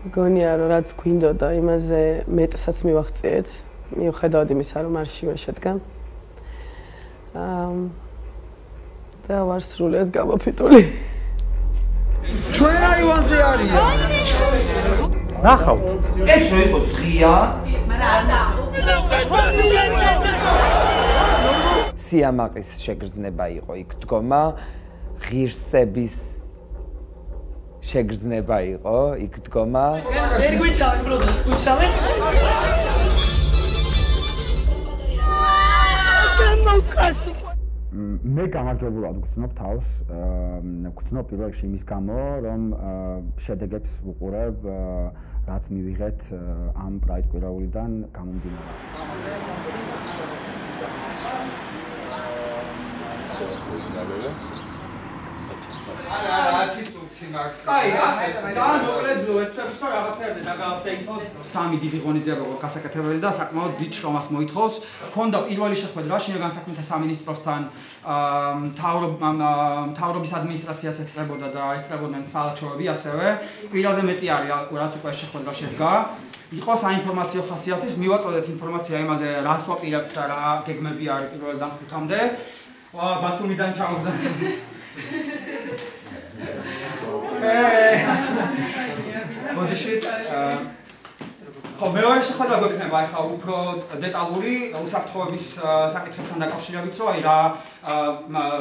მგონია რომ რაც გვინდოდა იმაზე მეტსაც მივახციეთ მივხედავთ იმისა რომ არ შევშედგა და ვარ სრულიად გამოფიტული ჩვენ აივანზე არის ნახავთ ეს რო იყო ღია სიამაყის შეგრძნება იყო იქ დგომა ღირსების შეგრძნება იყო იქ დგომა ვერ გვიცავენ ბროდო გვიცავენ მე გამარჯვებულად გვცნობ თავს გვცნობ პირველ რიგში იმის გამო რომ შედეგებს ვუყურებ რაც მივიღეთ ამ პრაიდ კვირაულიდან გამომდინარე Აი, ძალიან მოკლედო, ეცებს რომ რაღაცეებზე დაგააფეთქოთ. სამი დიდი ღონისძიება იყო გასაკეთებელი და საკმაოდ დიდ შრომას მოითხოვს. ქონდა პირველი შეხვედრა შინაგანსაქმეთა სამინისტროსთან, მთავრობის ადმინისტრაციას ესწრებოდა და ესწრებოდნენ საელჩოები ასევე. ყველაზე მეტი არის, რაც უკვე შეხვედრა შედგა. იყო საინფორმაციო ხასიათის, მივაწოდეთ ინფორმაცია იმაზე, რას ვაპირებთ და რა გეგმები არის პირველიდან ხუთამდე. ბათუმიდან ჩამოგზავნილი. What is it? However, she had a good name by how pro that Aluri, Usatovis, Sakatan, Ira,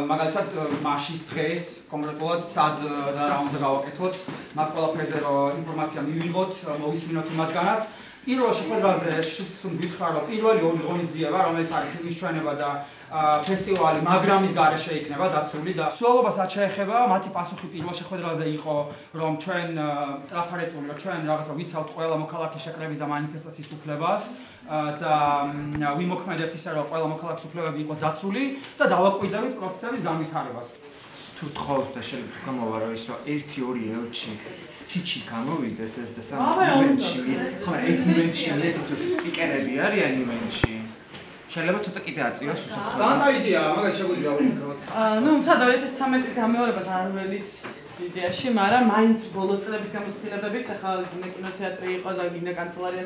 Magatat, Marshis Trace, Comrade, Sad around the Gauketot, Macola Prezero, Informatia Mivot, Movis Minotumat Ganats. Iro შეხვედრაზე შევსვით პირველი ორი ღონისძიება, რომელიც არის ფილმის ჩვენება და ფესტივალი მაგრამის გარეშე იქნება დაცული და სულობას რაც შეეხება, მათი პასუხი პირველ შეხვედრაზე იყო, რომ ჩვენ ტრაფარეტული, ჩვენ რაღაცა ვიცავთ ყველა მოქალაქის შეკრების და მანიფესტაციის უფლებას და ვიმოქმედებთ ისე, რომ ყველა მოქალაქის უფლებები იყოს დაცული და დავაკვირდებით პროცესების განვითარებას. Two thousand and seven, come over. So 80 elchi, skichi kamovi. This is the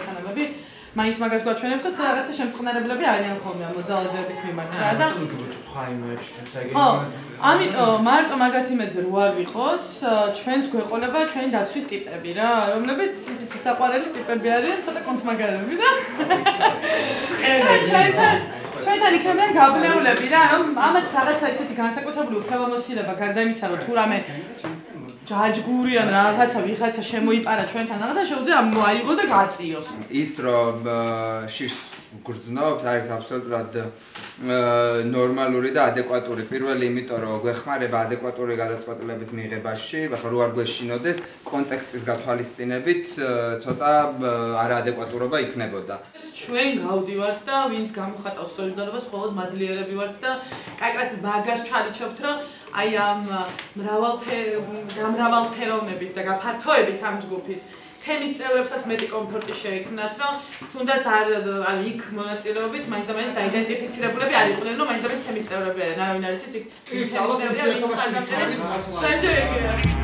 same. მაინც მაგას გვაჩვენებს, რომ რაღაცა შემწყნარებლები არიან ხოლმე ამ მოძალადეების მიმართ რა და ამიტომ მარტო მაგათ იმედზე რო არ ვიყოთ, ჩვენს გვეყოლება ჩვენი დაცვის ტიპები რა, რომლებიც ისეთი საყვარელი ტიპები არიან, ცოტა კონტმაგარები და ჩვენთან იქნებიან გაბნეულები რა, რომ ამათ რაღაცა ისეთი განსაკუთრებული უფლებამოსილება გარდა იმისა, რომ თუ რამე ჯაჯგური ან რაღაცა ვიღაცა შემოიპარა ჩვენთან რაღაცა შეუძლია მოაიღოს და გაწიოს ის რომ შის გრძნობთ არის აბსოლუტურად ნორმალური და ადეკვატური პირველი იმიტომ რომ გვეხმარება ადეკვატური გადაწყვეტილების მიღებაში ახლა რო არ გვეშინოდეს კონტექსტის გათვალისწინებით ცოტა არაადეკვატურობა იქნებოდა ჩვენ გავდივართ და ვინც გამოხატავს სოლიდარობას მხოლოდ მადლიერები ვართ და კაკრას ბაგას ჩალიჩობთ რომ აი ამ მრავალფეროვნებით და გაფართოებით ამ ჯგუფის თემის წევრებსაც მეტი კომფორტი შეექმნათ, რომ თუნდაც არ იქ მონაწილეობით, მაინც და მაინც დაიდენტიფიცირებულები არ იყვნენ, რომ მაინც და მაინც თემის წევრები არიან, არავინ არ იცის იქ თემის წევრებია, ვინ ხარდამჭერილი.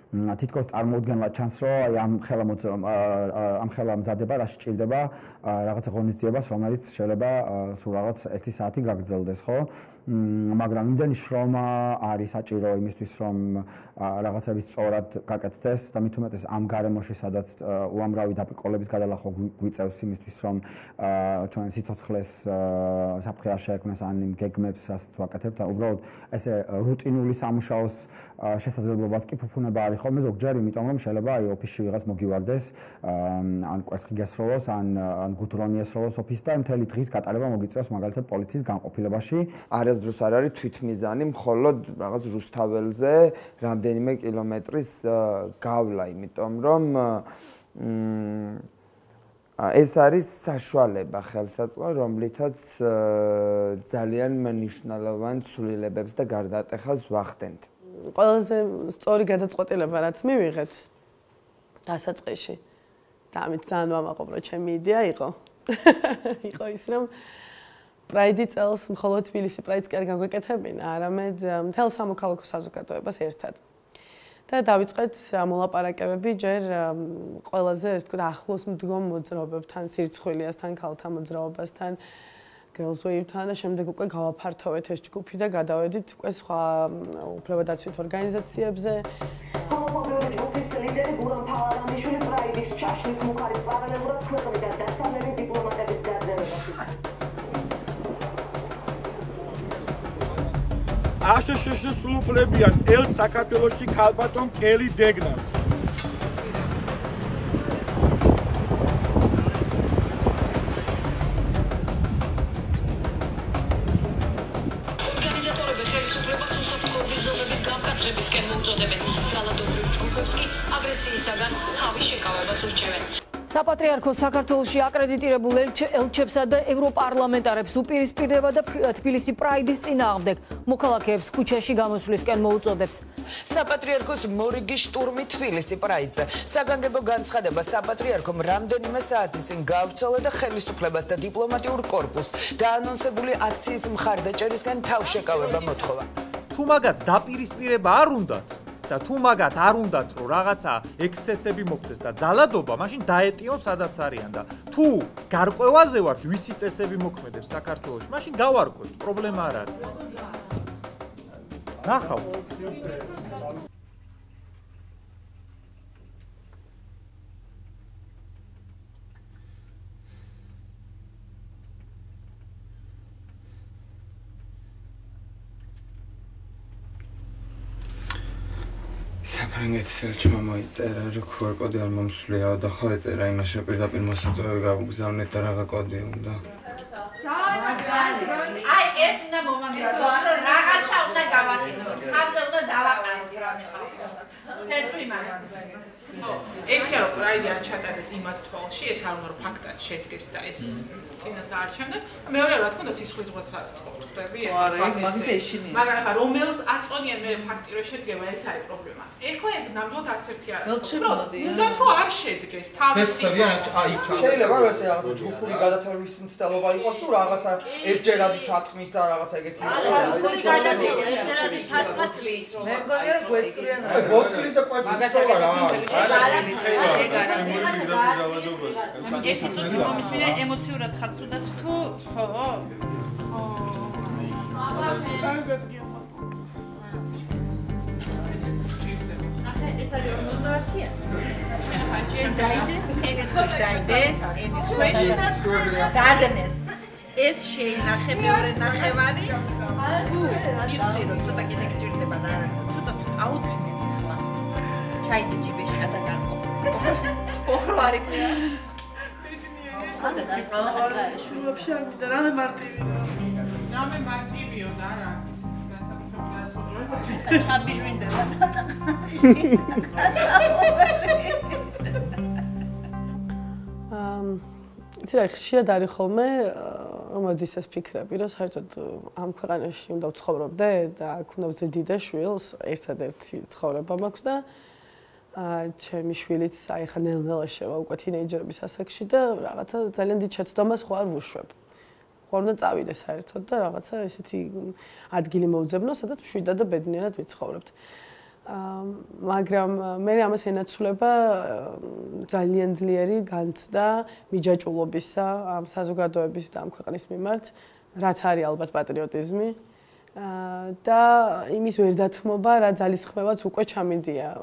თითქოს წარმოუდგენლა ჩანს რომ ამ ხელამზადება რა შეჭირდება რაღაც ღონისძიებას რომელიც შეიძლება სულ რაღაც 1 საათი გაგრძელდეს ხო მაგრამ იმდენი შრომა არის საჭირო იმისთვის რომ რაღაცები სწორად გაკეთდეს და მით უმეტეს ამ გარემოში სადაც უამრავი დაპყრობილების გადალახვა გვიწევს იმისთვის რომ ჩვენ სიცოცხლეს საფრთხე არ შეექმნას ან იმ გეგმებს რასაც ვაკეთებთ უბრალოდ ესე რუტინული სამუშაოს შესაძლებლობაც კი ფუფუნება არის ხოლმე ზოგჯერ იმიტომ რომ შეიძლება აი ოფისში ვიღაც მოგივარდეს ან კვერცხი გესროლოს ან გუთრონი ესროლოს ოფისთან მთელი დღის გატარება მოგიწევს მაგალითად პოლიციის განყოფილებაში არასდროს არ არის თვითმიზანი მხოლოდ რაღაც რუსთაველზე რამდენიმე კილომეტრის გავლა იმიტომ რომ ეს არის საშუალება ხელსაწყო რომლითაც ძალიან მნიშვნელოვან ცვლილებებს და გარდატეხას ვახდენთ ყველაზე სწორი გადაწყვეტილება რაც მივიღეთ დასაწყისში და ამით ძალიან ვამაყობ რომ ჩემი იდეა იყო ის რომ პრაიდი წელს მხოლოდ თბილისი პრაიდს კი არ გაგვეკეთებინა არამედ მთელ სამოქალაქო საზოგადოებას ერთად და დავიწყეთ მოლაპარაკებები ჯერ ყველაზე ეს თქვა ახლოს მდგომ მოძრაობებთან სირცხვილიასთან ქალთა მოძრაობასთან Girls Wave თან და შემდეგ უკვე გავაფართოვეთ ეს ჯგუფი და გადავედით უკვე სხვა უფლებადაცვით ორგანიზაციებზე. Გამოფხვრული ჯგუფის ლიდერი გურამ ფალანანიშვილი პრაიდის ჩაშლის მუხარის პარალელურად ქვეყნიდან დასავლელი დიპლომატების გაძევებას იწვევს. აშშშ სულუფლებიან ელ საქართველოში ქალბატონ კელი დეგნას საპატრიარქო საქართველოში აკრედიტირებულ ელჩებსა და ევროპარლამენტარებს უპირისპირდება და თბილისი პრაიდის წინააღმდეგ მოქალაქეებს ქუჩაში გამოსვლისკენ მოუწოდებს. საპატრიარქოს მორიგის შტურმი თბილისი პრაიდზე. საგანგებო განცხადება საპატრიარქომ რამდენიმე საათის წინ გავრცელა და ხელისუფლებას და დიპლომატიურ კორპუსს დაანონსებული აქციის მხარდაჭერისკენ თავშეკავება მოთხოვა. თუ მაგათ დაპირისპირება არ უნდათ და თუ მაგათ არ უნდათ რომ რაღაცა ექსცესები მოხდეს და ძალადობა მაშინ დაეტიონ სადაც არიან და თუ გარკვევაზე ვართ ვისი წესები მოქმედებს საქართველოში მაშინ გავარკვევთ პრობლემა არ არის ნახავთ Საფრანგეთის ელჩმა მოიწერა, რომ QR კოდი არ მომსვლია და ხო ეწერა იმაში პირდაპირ მოსაწვევი გავგზავნეთ და რაღა კოდი უნდა. აი ეს უნდა მომამზადო, რომ რაღაცა უნდა გავაკეთოთ. ამზე უნდა დავაყაროთ რამე. ცენტრი მაგაზე. ეთიარო პრაიდი არ ჩატარდეს იმათ თვალში, ეს არ უნდა ფაქტად შედგეს და ეს წინას არ ჩანდა. მეორე რა თქმა უნდა სისხლის ზღვაც არ წყვთები ეს. მაგრამ ხა რომელს აწონიან მე ფაქტი რომ შედგება ეს არის პრობლემა. ეხლა ეგ ნამდვილად არც ერთი არ არის. უნდა თუ არ შედგეს თავისი. შეიძლება ესე რაღაცა ჯგუფური გადათავის მცდელობა იყოს თუ რაღაცა ერთჯერადი ჩათქმის და რაღაცა ეგეთი. ერთჯერადი ჩათქმას ლის რომ. მე მგონია რომ გვესწრიან. ბოთლის და კვერცხის სოლა რა არის. ეგ არა. ეს ცოტა მომისმინა ემოციურად ხარცუდათ თუ ხო? ხო. აბა ეს არის 50-ია. შენაიდი, დადნეს. ეს შეინახე მეორე ნახევარი. თუ იხდი რომ ცოტა კიდე გჭირდება და არ არის, ცოტა თუ წაუძინებ ხლა. ჩაიდე ჯიბეში გადაგარკო. ოხრო არის. ანუ და ყველა შუებში არ მიდა რამე მარტივია. რამე მარტივიო და რა. Happy doing that. Today, she died home. I'm this is picture. I started. I'm going to show you the photo of the. I couldn't see the details. I started to photo, but most of the misfits I had no idea. I was teenager. I was scared. I was told that I was going to shoot. Hornet წავიდე საერთოდ და რაღაცა ესეთი ადგილი მოუძებნო, სადაც მშვიდად და ბედნიერად ვიცხოვრებთ. მაგრამ მე ამას ენაცვლება ძალიან ძლიერი განცდა მიჯაჭულობისა ამ საზოგადოების და ამ ქვეყნის მიმართ რაც არის ალბათ პატრიოტიზმი და იმის ვერდათმობა რაც ძალისხმევაც უკვე ჩამიდია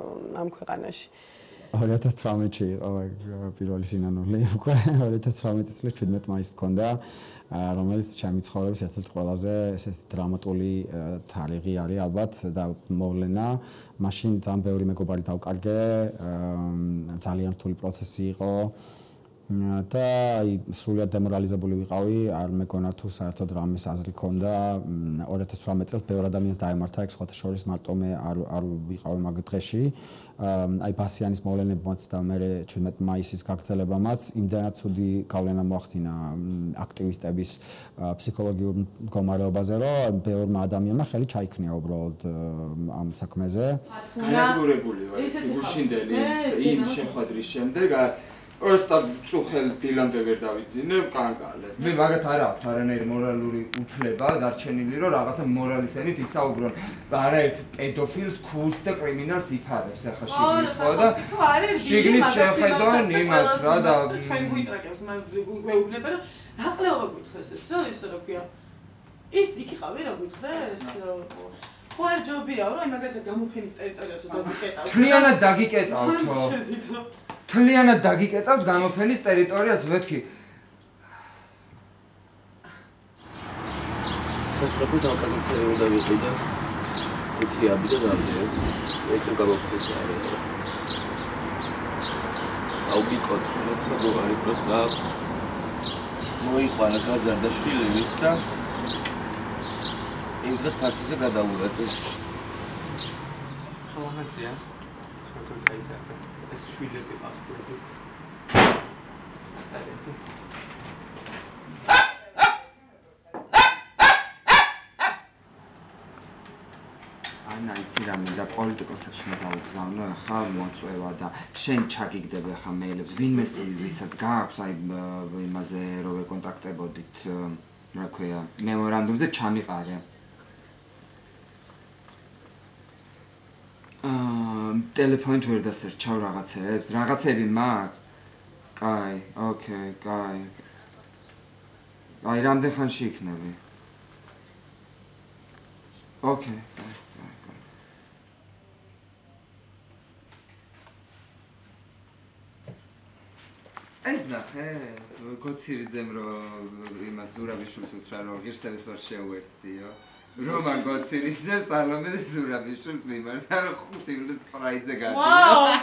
ამ ქვეყანაში 2018-ში იყო პირველი სინანული უკვე 2018 წლის 17 მაისს მქონდა რომელიც ჩემი ცხოვრების ერთ-ერთი ყველაზე ესეთი დრამატული თარიღი არის ალბათ და მოვლენა მაშინ ძალიან ბევრი მეგობარი დავკარგე ძალიან რთული პროცესი იყო და სულიად დემორალიზებული ვიყავი არ მეკონა თუ საერთოდ რამის აზრი ქონდა 2018 წელს ბევრი ადამიანს დაემართა ეგ სხვათა შორის მარტო მე არ ვიყავი მაგ დღეში აი ბასიანის მოვლენებმაც და მე 17 მაისის გაგრძელებამაც იმდანაც ცუდი გავლენა მოახდინა აქტივისტების ფსიქოლოგიურ მდგომარეობაზე რომ ბევრი ადამიანმა ხელი ჩაიქნია უბრალოდ ამ საქმეზე განადგურებული ვარ გუშინდელი იმ შეხვედრის შემდეგ Ostad suhel dilam deverdavitzi ne kangale. Me vagat hara, taranir moraluri utleba, darchenili ro ragatsa moraliseni tisa ogron. Hara pedofils kurste criminal sifade sekhashigni khoda. Shigni shekhedan nimat ra da. Chven guitrakebs man geugleba ro haqleba guitkhves ro iso ro qia. Is ikiqave ra guitkhves ro What job be ro imagata gamophenis teritoriaso dagiketavt. Kliana dagiketavt. Tliana dagiketavt gamophenis teritorias vetki. Sasraput alkazatseri უნდა ვიყიდა. ერთი აბი და დამდე. ერთი გამოფხიზი არის. აუბიკოთ, როცა გოარი პროსტა მოიყვანა გაზარდა შვილებით და იმდროს პარტიზე გადავუვარდა ეს ხალხასია. ხალხასია. ეს შვილები ანა იცი რა მინდა პოლიტიკოსებს მოგაუგზავნო ახლა მოწვევა და შენ ჩაგიგდები ახლა მეილებს ვინმე ვისაც გააქვს აი იმაზე რო ვეკონტაქტებოდით რა ქვია მემორანდუმზე ჩამიყარე Telephone to the search. How ragazes? Ragazes mag. Guy. Okay, guy. I ram the fan chic nevi. Okay. It's not. God sees them. Imazura vishus utraro. Here's the first show. Roman God series is Salome's Urabishus, we were there who takes pride again. Wow!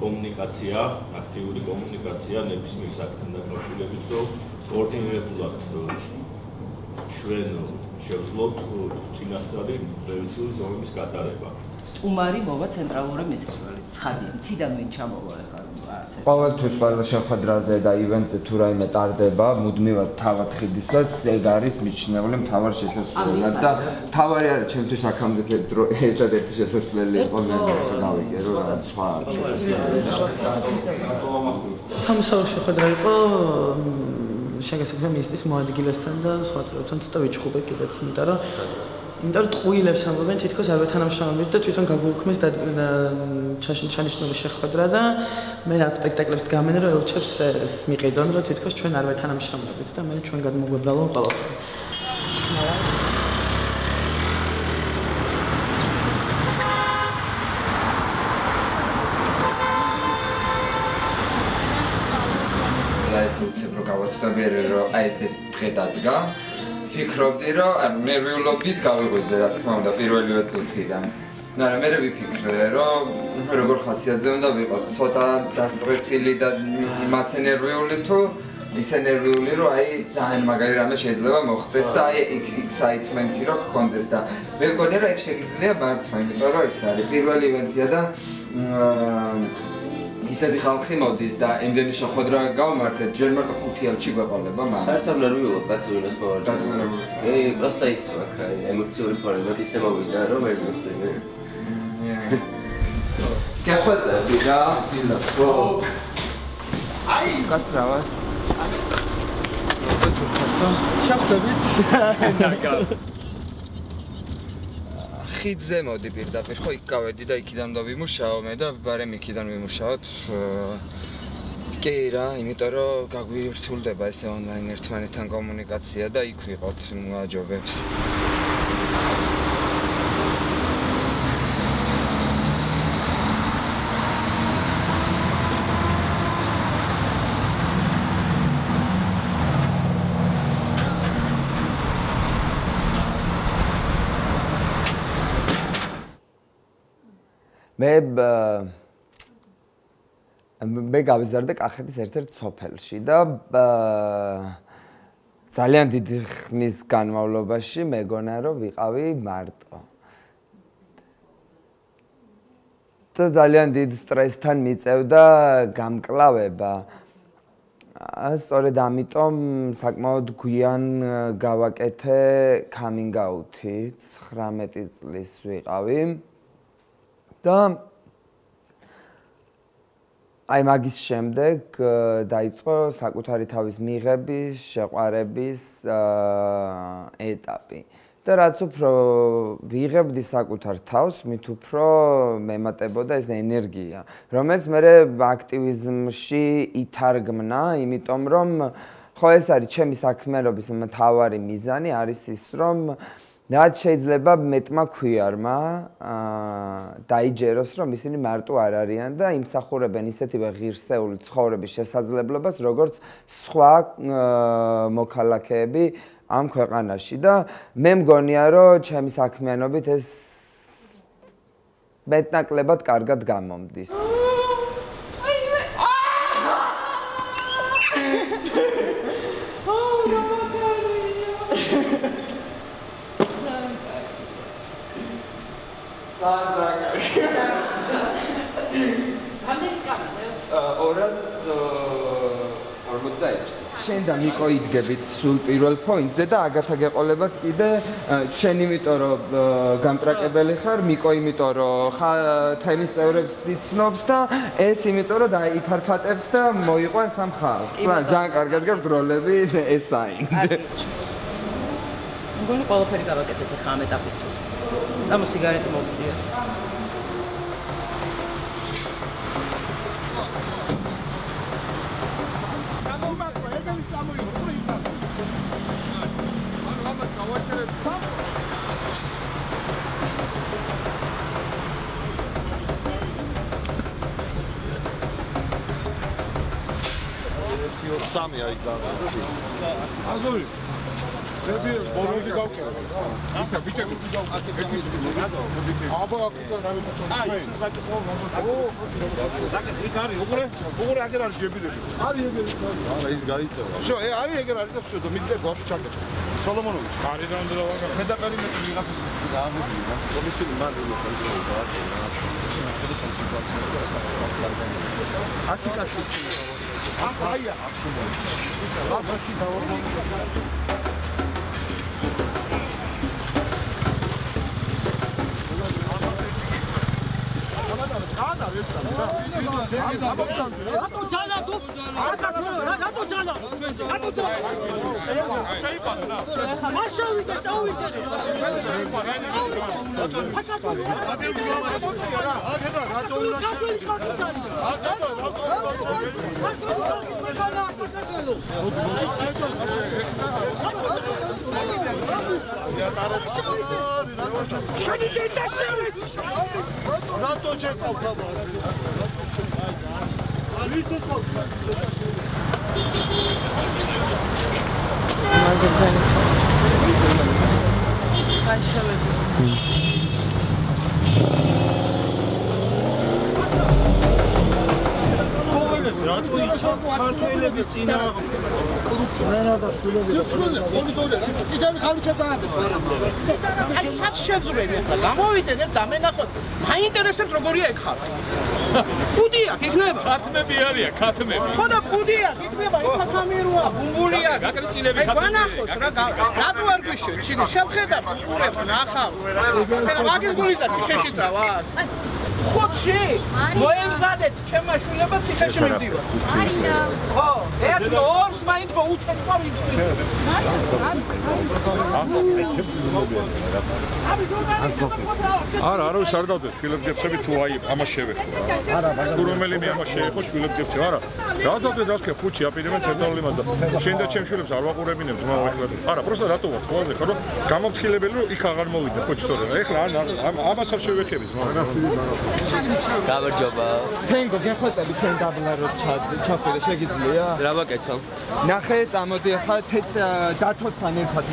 Communication, active communication, next means acting that possibility. Courting results, Schweden, Czechoslovak, China, Australia, Brazil, all these countries are. Umari Mova Central Europe is Chadian. Chida Mincha Mova. Poland is part of the Shakhtar event. The tour is started by Mudmiva Tavat Khidisas. The Garis Michnevolim Tavar Sheses. That Tavar is the most famous Chashishno Shakhadrada, made out spectaculars Gamera, Chips, Smikadon, it was China, Tanam Sham, with the American got moved along. I would say, Prokavats, Tabero, I said, Pretadga, Fikrodero, and maybe you'll be Kawaz at home, the Pirol to Tidan. Now, I'm very picky. Հորոգոր խասիազեւն դա վիպաց, սոտա դաստրեսիլի դա մասեներույոլի թու ისენერვიული რომ აი ძალიან მაგარი რამე შეიძლება მოხდეს და აი ექსაიტმენტი რო გქონდეს და მე მგონი რომ ეგ შეიძლება მართვა, იმიტომ რომ ეს არის პირველი ივენტია და ისეთი ხალხი მოდის და ემდენი შეხვედრა გავმართეთ, ჯერ მარტო 5 ელჩი გვეყოლება მაგრამ საერთოდ ნერვიულად დაწუნეს მოვარდა. მე პროსტა ის ვაქ ემოციური ფორმები ისე მოვიდა რომ ვერ მივხვდი. გეხვეწები რა დილას რო აი კაცრავა შევხვდებით ნაკალ ხიდზე მოდი პირდაპირ ხო იქ გავედი და იქიდან დავიმუშავო მე და ბარემ იქიდან ვიმუშავოთ კი რა იმიტომ რომ გაგვირთულდება ესე ონლაინ ერთმანეთთან კომუნიკაცია და იქ ვიყოთ მოაჯობებს მე გავიზარდა კახეთის ერთ-ერთ სოფელში და ძალიან დიდი ხნის განმავლობაში მეგონა რომ ვიყავი მარტო. და ძალიან დიდ სტრესთან მიწევდა გამკლავება. სწორედ ამიტომ საკმაოდ გვიან გავაკეთე coming out-ი 19 წლის ვიყავი. და აი მაგის შემდეგ დაიწყო საკუთარი თავის მიღების, შეყარების ეტაპი. და რაც უფრო ვიღებდი საკუთარ თავს, მით უფრო მემატებოდა ეს ენერგია, რომელიც მე აქტივიზმში ითარგმნა, იმიტომ რომ ხო ეს არის ჩემი საქმიანობის მთავარი მიზანი არის ის რომ რაც შეიძლება მეტმა ქუიარმა დაიჯეროს რომ ისინი მარტო არ არიან და იმსახურებენ ისეთივე ღირსეული ცხოვრების შესაძლებლობას როგორც სხვა მოქალაქეები ამ ქვეყანაში და მე მგონია რომ ჩემი საქმიანობით ეს მეტნაკლებად კარგად გამომდის შენ და მიკო იდგებით სულ პირველ პოინტზე და აგათა გეყოლებათ კიდე შენ იმიტომ რომ გამტრაკებელი ხარ, მიკო იმიტომ რომ თემის წევრებს იცნობს და ეს იმიტომ რომ იფარფატებს და მოიყვანს ამ ხალხს. ძალიან კარგად გაქვთ როლები ეს აი. მგონი ყველაფერი გავაკეთეთ ხა ამ ეტაპისთვის. წამო სიგარეტი მოვწიოთ. Sami ayık daha az olur. Tabii boruldu kalktı. İşte bir çekim bir kalktı. Abi hayır. O zaten ikari ogre ogre agar arjebilir. Abi reis gayet var. Şu abi agar arjebs şu da millet golf çaktı. Solomonovic. Karidan da var. Ne de benim biraz daha mı? Komisyon ben de var. Açık açık. Aya aslında. Başı davul. Rahat Худший, моим задет, чем машина психически мидива. О, это норм, смотрит по утечке повидит. Ара, ара, усардоты, филип дебсеби туаи, амашеве. Курумели ми амашеве, хоч филип дебсе, ара. Разоты дашке фучи, а перед ним центовали мазда. Шинда чем филип сарва куреминем, тумава ихлад. Ара, просто дату вот, хвозе, хоро. Камот филибелу и кагар мовид, хоч что ли. Эхла, ара, ама саршеве кебиз. Cover job. Thank you. What are you doing? Double or chop? What are you doing? What are you doing? No, it's I'm doing. That was funny. That did.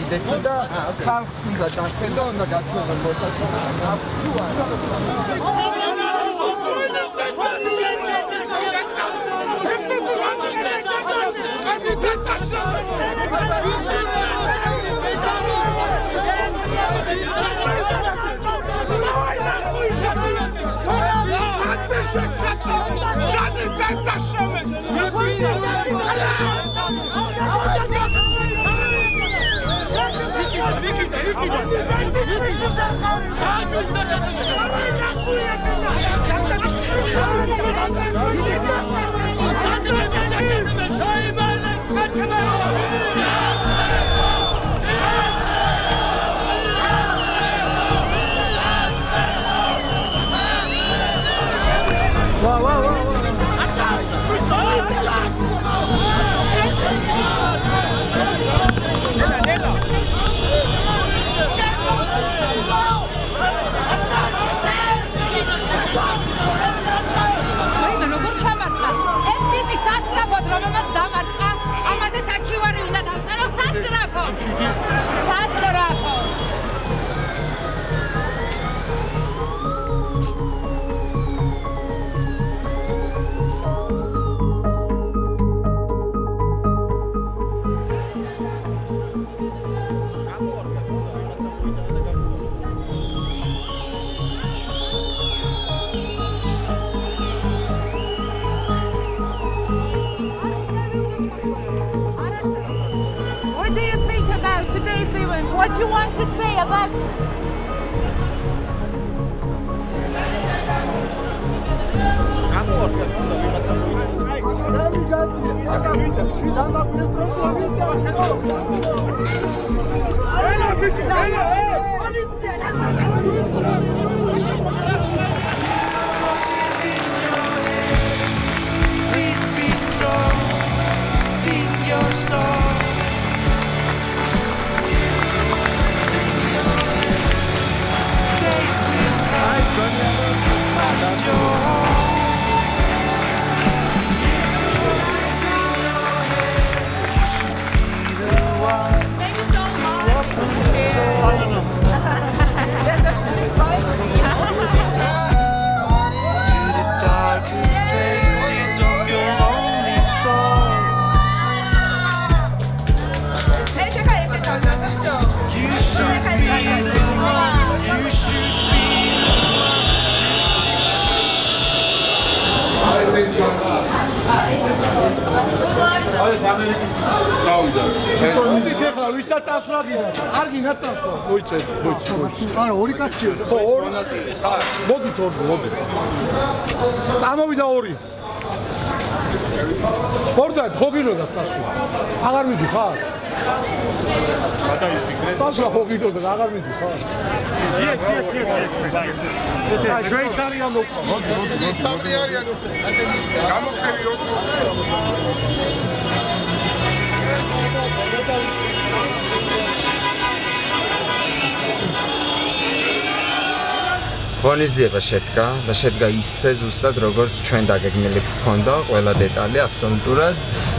What you want to say about please be strong, sing your song. Yes. What ღონისძიება შედგა ისე ზუსტად როგორც ჩვენ დაგეგმილი გვქონდა ყველა დეტალი აბსოლუტურად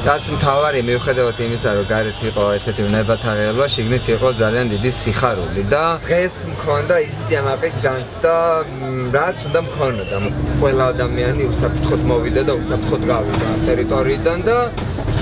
რაც მთავარი მიუხედავად იმისა რომ გარეთ იყო ესეთი უნებათაღელვა შიგნით იყო ძალიან დიდი სიხარული და დღეს მქონდა ის სიამაყის განცდა რაც უნდა მქონოდა ყველა ადამიანი უსაფრთხოდ მოვიდა და უსაფრთხოდ გავიდა ამ ტერიტორიიდან და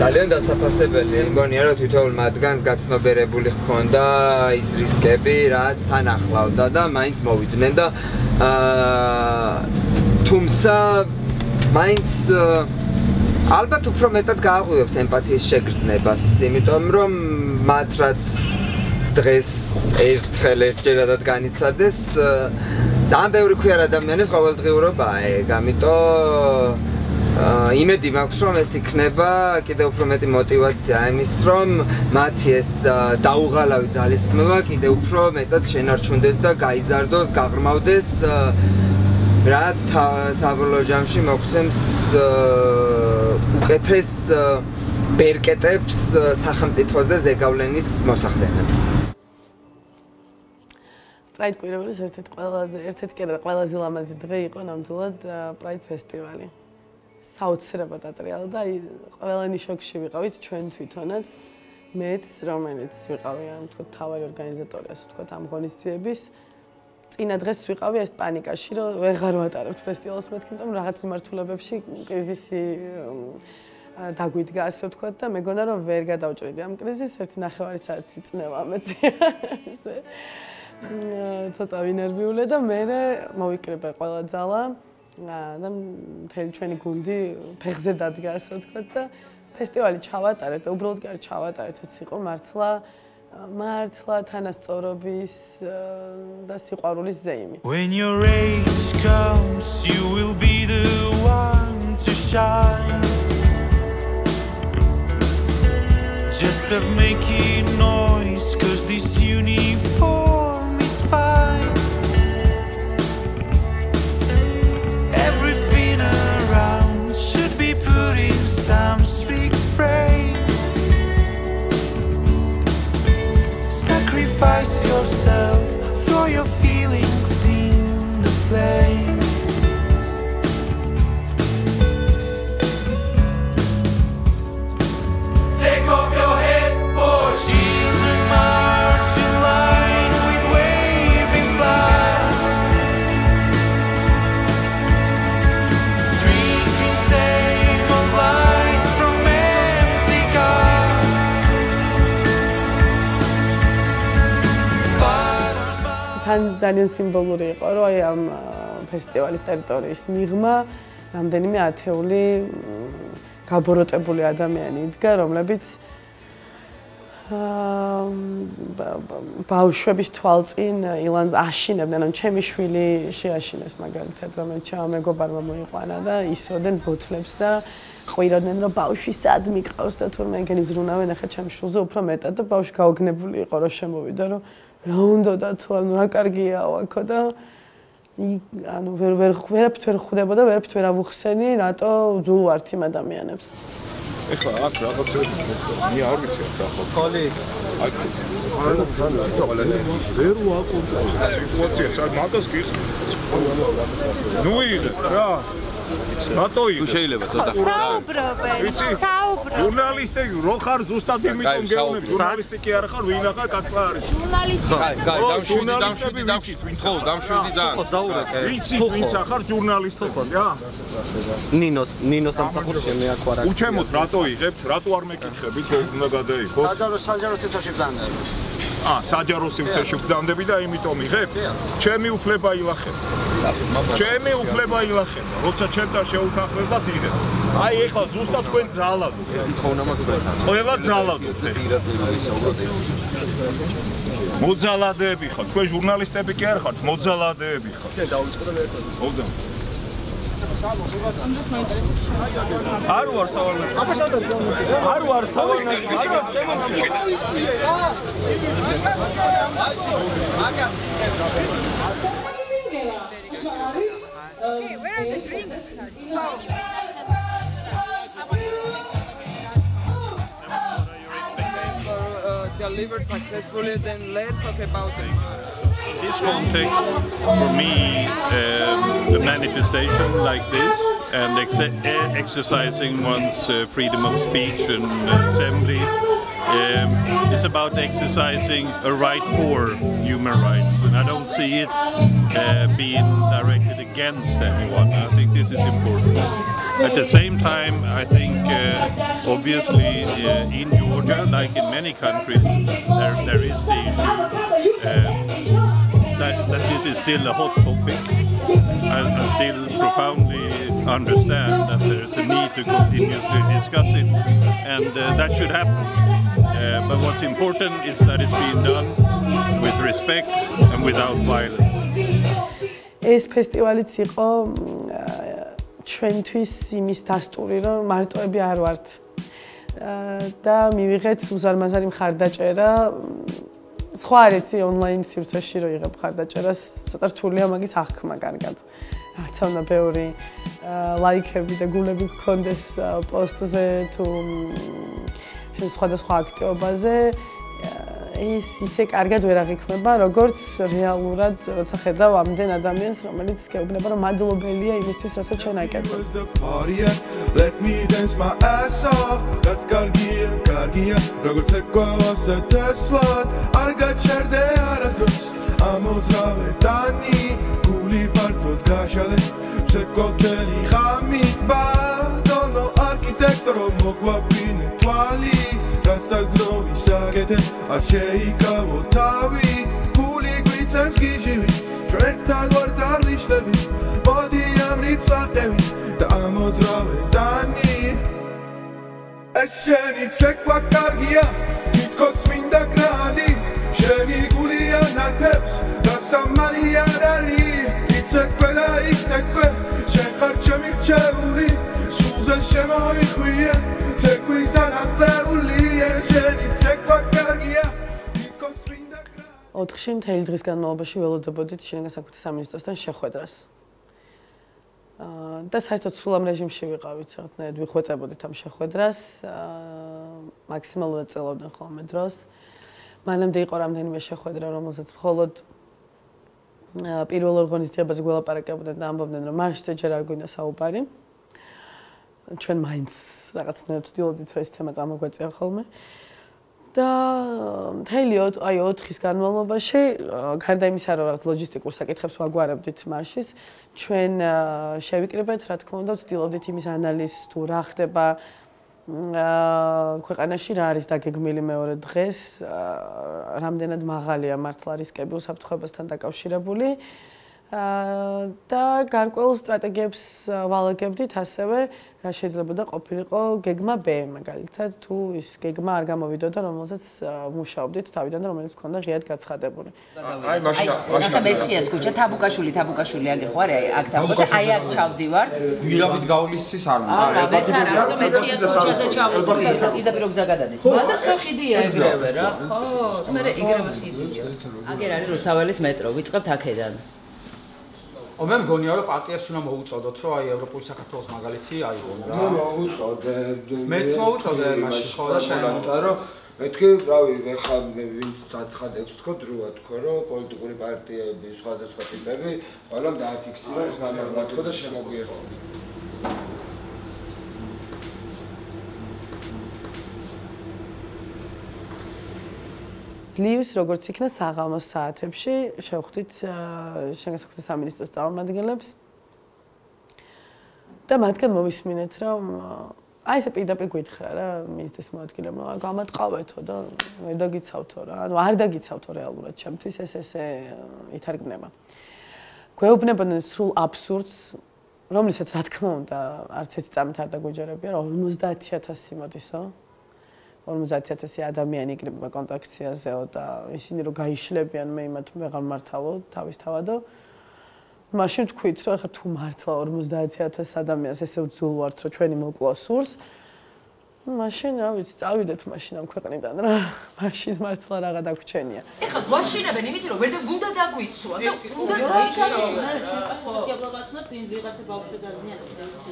ძალიან დასაფასებელი მგონია რომ თითოეულ მათგანს გაცნობიერებული ჰქონდა ის რისკები რაც თან ახლავდა და მაინც მოვიდნენ და თუმცა მაინც ალბათ უფრო მეტად გააღვივებს ემპათიის შეგრძნებას იმიტომ რომ მათ რაც დღეს ერთხელ ერთჯერადად განიცადეს ძალიან ბევრი ქუიარ ადამიანის ყოველდღიურობაა ეგ ამიტომ იმედი მაქვს რომ ეს იქნება კიდევ უფრო მეტი мотиваცია იმის რომ მათი ეს დაუღალავი ძალისხმევა კიდევ უფრო მეტად შენარჩუნდეს და გაიზარდოს, გაღრმავდეს რაც საბოლოო ჯამში მოგცემს უკეთეს ბერკეტებს სახელმწიფოზე ზეგავლენის მოსახდენად. Pride კვირეულის ერთ-ერთი ლამაზი დღე იყო ნამდვილად Pride ფესტივალი. საოცრებად ატრიალა და ყველანი შოკში ვიყავით ჩვენ თვითონაც მეც რომელიც ვიყავი ან თქო თავი ორგანიზატორი ასე თქო ამ ღონისძიების წინა დღეს ვიყავი ეს პანიკაში რომ ვეღარ ვატარებთ ფესტივალს მეთქი იმიტომ რომ რაღაც მიმართულებებში კრიზისი დაგვიდგა ასე თქო და მეგონა რომ ვერ გადავჭრიდი ამ კრიზისს 1.5 საათი წნევა ამეცი ესე ცოტა ვინერვიულე და მე მოვიკრიბე ყველა ძალა და მთელი ჩვენი გუნდი ფეხზე დადგა ასე ვთქვათ და ფესტივალი ჩავატარეთ და უბრალოდ კი არ ჩავატარეთ ეს იყო მარცლა თანასწორობის და სიყვარულის ზეიმი When your age comes you will be the one to shine Just stop making noise 'cause this uniform is fine Everything around should be put in some strict frames Sacrifice yourself, throw your feelings in the flames Take off your head, boy Children march in line with waving flags ძალიან სიმბოლური იყო რომ აი ამ ფესტივალის ტერიტორიის მიღმა რამდენიმე ათეული გაბოროტებული ადამიანი იდგა რომლებიც ბავშვების თვალწინ ილანს აშინებდნენ რომ ჩემი შვილი შეაშინეს მაგალითად რომელიც ჩემო მეგობარმა მოიყვანა და ისოდნენ ბოთლებს და ყვიროდნენ რომ ბავშვისად მიყავს და თურმე ეგენი ზრუნავენ ახლა ჩემ შვილზე უფრო მეტად და ბავშვი გაოგნებული იყო რომ შემოვიდა რომ რა უნდა და თუ ანუ რა კარგიაო აქო და ანუ ვერაფრით ვერ ხვდება და ვერაფრით ვერ ავუხსენი რატო ძულ ვართ იმ ადამიანებს ეხლა აქ რაღაცა მე არ ვიცი რა ხო ხოლი აქ ანუ ვერ ვაკონტროლე სიტუაცია სა მაგას გიხსნის ნუ იღე რა რატო იღე თუ შეიძლება ცოტა ვიცი ჟურნალისტები რო ხარ ზუსტად იმიტომ გეუბნები ჟურნალისტი კი არ ხარ ვინ ახარ კაცლა არის ჟურნალისტები ვიცით ვინც ხო დამშვიდი ძალიან ვიცით ვინც ახარ ჟურნალისტები რა ნინოს ამ საკუთრე მე აქ ვარ უჩემოთ რატო იღებთ რატო არ მეკითხებით ხო უნდა გადაიღო საჯარო სიცოცხლეში ბრძანდებით საჯარო სიცოცხლეში ბრძანდები და იმიტომ იღებ ჩემი უფლება ილახებ ჩემი უფლება ილახებ როცა ჩემთან შეუთანხმებდათ იღებ აი ეხლა ზუსტად თქვენ ძალადობთ. ყველა ძალადობთ. მოძალადეები ხართ. თქვენ ჟურნალისტები კი არ ხართ, მოძალადეები ხართ. Okay, where are the drinks? Delivered successfully, then let's talk about it. In this context, for me, the manifestation like this and exercising one's freedom of speech and assembly is about exercising a right for human rights, and I don't see it being directed against anyone. I think this is important. At the same time, I think obviously in Georgia, like in many countries, there is the issue that this is still a hot topic. I still profoundly understand that there is a need to continuously discuss it, and that should happen. But what's important is that it's being done with respect and without violence. This festival is ჩვენთვის იმის დასტური, რომ მარტოები არ ვართ და მივიღეთ უზარმაზარი მხარდაჭერა. სხვა არ ეცი ონლაინ სივრცეში რო იღებ მხარდაჭერას, ცოტა რთულია მაგის აღქმა კარგად. Რაც უნდა ბევრი ლაიქები და გულები გქონდეს პოსტზე თუ სხვადასხვა აქტივობაზე. Ის ისე კარგად ვერ აღიქმება, როგორც რეალურად, როცა ხედავ ამდენ ადამიანს, რომელიც გეუბნება, რომ მადლობელია იმისთვის, რასაც ჩვენ აიკეთებთ. ოთხში მთელი დღის განმავლობაში ველოდებოდით შინაგან საქმეთა სამინისტროსთან შეხვედრას. და საერთოდ სულ ამ რეჟიმში ვიყავით, რაღაცნაირად ვიხვეწებოდით ამ შეხვედრას, მაქსიმალურად წელავდნენ ხოლმე დროს. მანამდე იყო რამდენიმე შეხვედრა, რომელზეც მხოლოდ პირველ ორ ღონისძიებაზე გველაპარაკებოდნენ და ამბობდნენ, რომ მაშინ ჯერ არ გვინდა საუბარი. ჩვენ მაინც რაღაცნაირად ვცდილობდით, რომ ეს თემა წამოგვეწია ხოლმე. და მთელი აი 4-ის განმავლობაში, გარდა იმისა, რომ რაღაც ლოჯისტიკურ საკითხებს ვაგვარებდით მარშის, ჩვენ შევიკრიბეთ, რა თქმა უნდა, ვცდილობდით იმის ანალიზს, თუ რა ხდება ქვეყანაში, რა არის დაგეგმილი მეორე დღეს, რამდენად მაღალია მართლა რისკები უსაფრთხოებასთან დაკავშირებული და გარკვეულ სტრატეგიებს ვალაგებდით ასევე, რა შეიძლება და ყოფილიყო გეგმა B, მაგალითად, თუ ის გეგმა არ გამოვიდოდა, რომელსაც მუშაობდით თავიდან და რომელიც გქონდა ღიად გაცხადებული. აი, ახლა მესხიას ქუჩა, თაბუკაშვილი აგერ ხო არა, აქ თაბუკა, აი აქ ჩავდივართ. გვირაბით გავლისის არ უნდა. არა, მესხიას ქუჩაზე ჩავდივართ. პირდაპირ გზა გადადის. მაგრამ ხიდია ეგრევე რა. ხო, მე ეგრევე ხიდია. აგერ არის რუსთაველის მეტრო, ვიწყებთ აქედან. მე მგონია რომ პარტიებს უნდა მოუწოდოთ რომ აი ევროპული საქართველოს მაგალითი აიღონ რა. მოუწოდებ. მეც მოუწოდე მაშინ ხო და შეიძლება რომ მეთქი რავი ეხლა ვინც დაცხადებს თქოთ როა თქო რომ პოლიტიკური პარტიები სხვადასხვა ტიპები ყველამ დააფიქსიროს მაგრამ რა თქო და შემოგვიერო. ლიუს როგორც იქნა საღამოს საათებში შევხვდით შინაგან საქმეთა სამინისტროს წარმომადგენლებს და მათგან მოვისმინეთ რომ აი ესე პირდაპირ გითხრა რა მინისტრის მოადგილებმა გამატყავეთო და ვერ დაგიცავთო რა ანუ არ დაგიცავთო რეალურად ჩემთვის ესე ითარგმნება გვეუბნებოდნენ სრულ აბსურდს რომლისაც რა თქმა უნდა არც ერთი წამით არ დაგვეჯერებია 50000 მოდისო 50000 ადამიანი იყრება კონტაქციაზეო და ისინი რომ გაიშლებიან მე იმათ ვეღარ მართავო თავისთავადო მაშინ თქვით რა ხა თუ მართლა 50000 ადამიანს ესე ვძულვართ რომ ჩვენი მოკლა სურს მაშინ რა ვიცი წავიდეთ მაშინ ამ ქვეყნიდან რა მაშინ მართლა რაღა დაგვრჩენია ეხლა გვაშინებენ იმით რომ ვერ გუნდა დაგვიცვა და გუნდა დაიცვა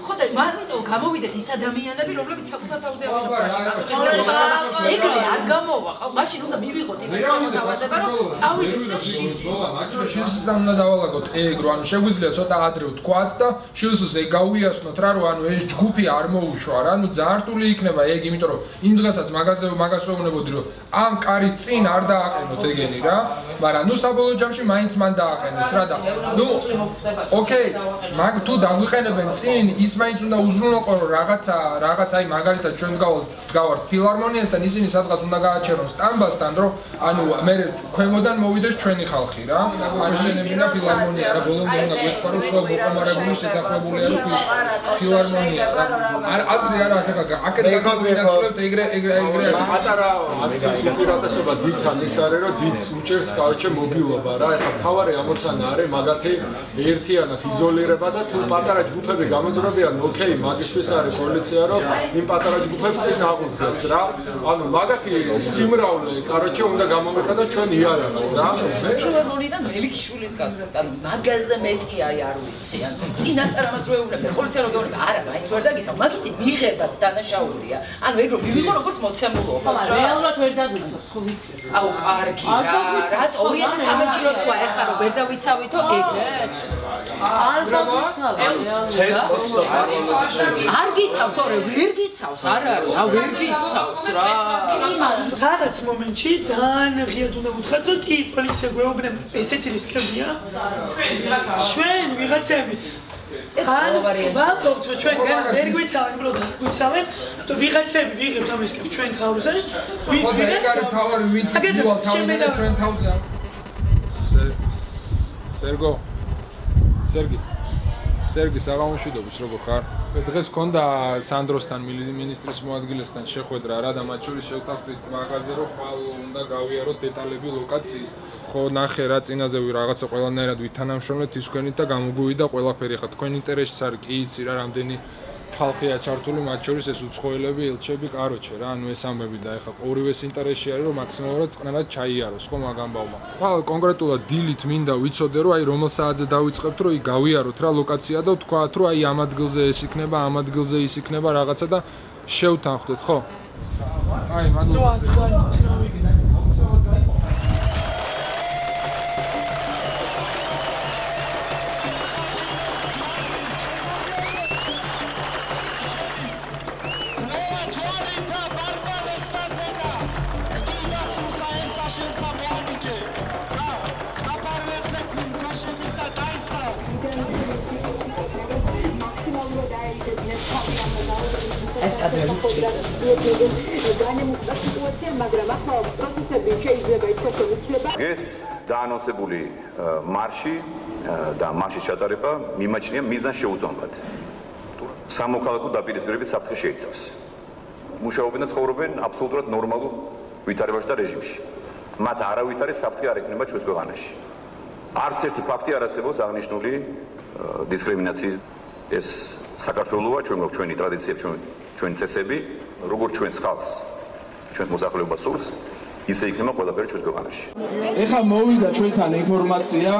ხო და მარტო გამოვიდეთ ის ადამიანები რომლებიც საკუთარ თავზე ავიდნენ ეგრე არ გამოვა ხა მაშინ უნდა მივიღოთ იმ შემოსავადება რომ წავიდეთ და შინს დამნა დავალაგოთ ეგ რომ შეგვიძლია ცოტა ადრე ვთქვათ და შინს ეგ გავიასნოთ რა რომ ანუ ეს ჯგუფი არ მოუშვა რა ანუ ძარტული იქნება ეგ იმიტომ რომ იმ დღესაც მაგას ვეუბნებოდი რომ ამ კარის წინ არ დააყენოთ ეგენი რა მაგრამ ნუ საბოლოო ჯამში მაინც მან დააყენეს რა და ნუ ოკეი მაგ თუ დაგვიყენებენ წინ ის მაინც უნდა უზრუნველყო რომ რაღაცა აი მაგალითად ჩვენ გავართ ფილარმონიასთან ისინი სადღაც უნდა გააჩერონ სტამბასთან რომ ანუ მე ქვემოდან მოვიდეს ჩვენი ხალხი რა ამაშენებინა ფილარმონია რა ბოლომდე უნდა გვეთქვარო სულ მოყამარებული შეთანხმებულია რომ ფილარმონია არ აზრი არა აქ ეგრე ატარა 150000 დითხან ის არის რომ დიდს უჭერს კავშირი მობილობა რა ეხლა თავარი ამოცანა არის მაგათი ერთიანად იზოლირება და თუ პატარა ჯგუფები გამოძრობიან ოკეი მაგისტვის არის პოლიცია რომ იმ პატარა ჯგუფებს წინ აღუდგეს რა ანუ მაგათი სიმრავლე კარეჩე უნდა გამომეხა და ჩვენ იარაღო რა შულგონიდან ველიქი შულის გასვლა ანუ მაგაზე მეტი აი არ ვიცი ანუ წინასწარ ამას როეუნებდა პოლიცია როგეუნებდა არა მაინც ვერ დაგიცავ მაგისი მიღებაც დანაშაული ანუ ეგრო მივიღო როგორც მოცემულობა. ხომ არა, რეალურად ვერ დაგვიცოს, ხო ვიცი. აუ, კარგი რა. რატო 2013-ში რო თქვა, ეხლა რო ვერ დავიცავითო ეგეთ. არ დავიცავ. ცესკოს და არ გიცავს, ორი ვერ გიცავს, არა, რა ვერ გიცავს რა. რაღაც მომენტში ძალიან ღიად უნდა გუთხრათ, რომ კი პოლიცია გვეუბნება, ესეთი რისკებია. ჩვენ ვიღაცები ანუ ვამბობთ რომ ჩვენ ვერ გვიცავენ, უბრალოდ არ გვიცავენ, თუ ვიღაცები ვიღებთ ამ რისკებს ჩვენ თავზე, ვიღებთ ჩვენ თავზე. სერგი, საღამოშვიდობის, როგორ ხარ? დღეს გქონდა სანდროსთან მინისტრის მოადგილესთან შეხვედრა რა და მათ შორის შევთანხმდით მაღაზიაზე რომ ხვალ უნდა გავიაროთ დეტალები ლოკაციის. ხო ნახე რა წინაზე ვი რაღაცა ყველანაირად ვითანამშრომლეთ ისქვენით და გამოგვივიდა ყველაფერი ხა თქვენ ინტერესიც არ კი იცი რა რამდენი ხალხია ჩართული მათ შორის ეს უცხოელები, ელჩები, კაროჩე რა ანუ ეს ამბები და ხა ორივეს ინტერესი არის რომ მაქსიმალურად წყნარად ჩაიაროს ხო მაგ ამბავმა. ხა კონკრეტულად დილით მინდა ვიცოდე რომ აი რომელ საათზე დავიწყებთ რომ იქ გავიაროთ რა ლოკაცია და თქვათ რომ აი ამ ადგილზე ეს იქნება, ამ ადგილზე ის იქნება რაღაცა და შევთანხმდეთ ხო? აი მადლობა. ეს კადრებია. განემუქრა სიტუაცია, მაგრამ ახლა პროცესები შეიძლება ითქვას, რომ იცლება. დღეს დაანონსებული მარში და მარშის ჩატარება მიმაჩნია მიზანშეუწონლად. სამოქალაქო დაპირისპირების საფრთხე შეიცავს. მუშაობენ და ცხოვრობენ აბსოლუტურად ნორმალურ ვითარებაში და რეჟიმში. მათ არავითარი საფრთხე არ ექნება ჩვენს ქვეყანაში. არც ერთი ფაქტი არ არსებობს აღნიშნული დისკრიმინაციის. ეს საქართველოა, ჩვენ გვაქვს ჩვენი ტრადიციები, ჩვენი წესები, როგორც ჩვენს ხალხს, ჩვენს მოსახლეობას სურს, ისე იქნება ყველაფერი ჩვენს ქვეყანაში. ეხლა მოვიდა ჩვენთან ინფორმაცია,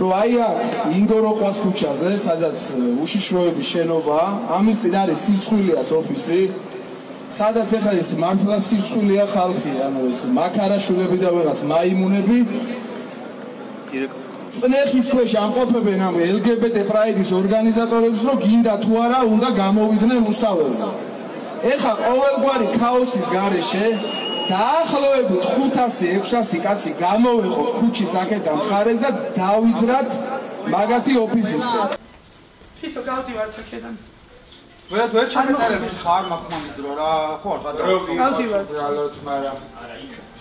რომ აი აქ ინგოროყვას ქუჩაზე, სადაც უშიშროების შენობაა, ამის წინ არის სიცხვილიას ოფისი, სადაც ეხლა ეს მართლა სიცხულია ხალხი, ანუ ეს მაკარაშვილები და ვიღაც მაიმუნები წნეხის ქვეშ ამყოფებენ ამ LGBT პრაიდის ორგანიზატორებს, რომ გინდა თუ არა უნდა გამოვიდნენ რუსთაველზე. ეხლა ყოველგვარი ქაოსის გარეშე დაახლოებით 500-600 კაცი გამოვეყოთ ქუჩის აქეთან მხარეს და დავიძრათ მაგათი ოფისისკენ. ფისო გავდივართ აქედან. ვერ ჩამეწერებით ხარ მაქმანის დრო რა, ხო არ გადავიწყო. გავდივართ რალოთ, მაგრამ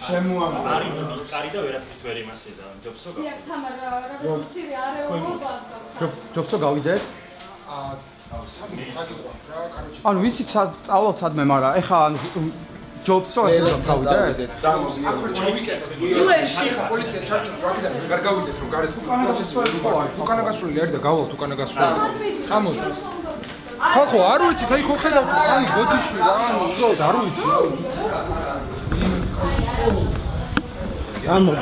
შემოამბე. არ იმის კარი და ვერაფრით ვერ იმას ეზა. ჯობსო გავიდეთ. იქ თამარ რაღაც ცირე არეულობა აქვს. ჯობსო გავიდეთ. სადმე წაგიყვანთ რა, კაროჩი. ანუ ვიცით სად წავალთ, სადმე, მაგრამ ეხლა ჯობს რა ასე დავდავიდეთ. UN-ში პოლიცია ჩარჩობს რა კიდე ვერ გავიდეთ რომ გარეთ უკანა გასული უკანა გასული არ და გავალთ უკანა გასული. წამოდით. ხახო არ ვიცით აი ხო ხედავთ ხანი გოდიში რა უბრალოდ არ ვიცით. ამ რა